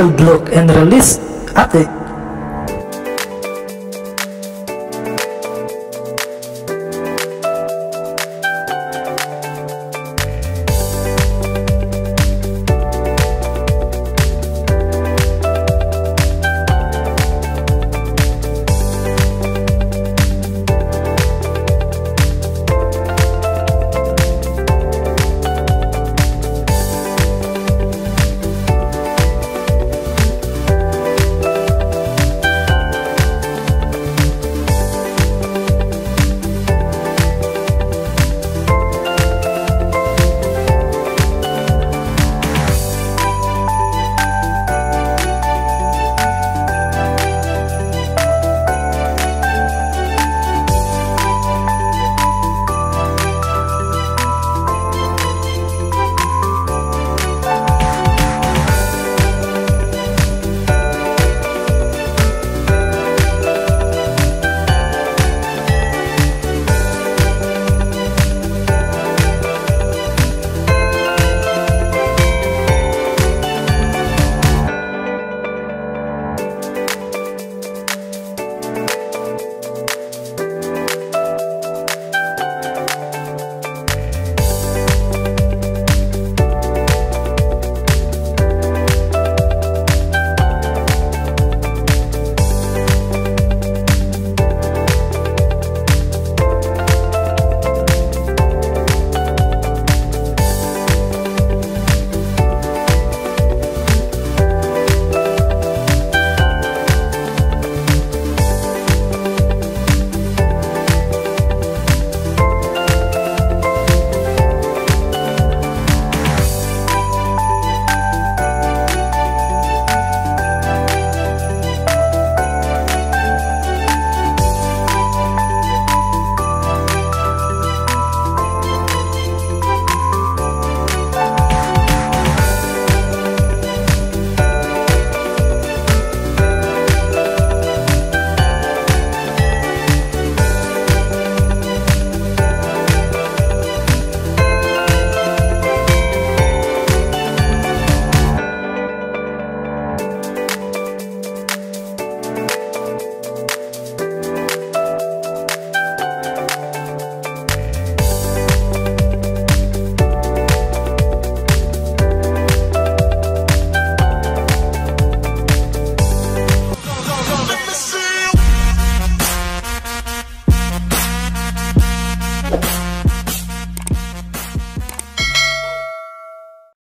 detailed look and release at the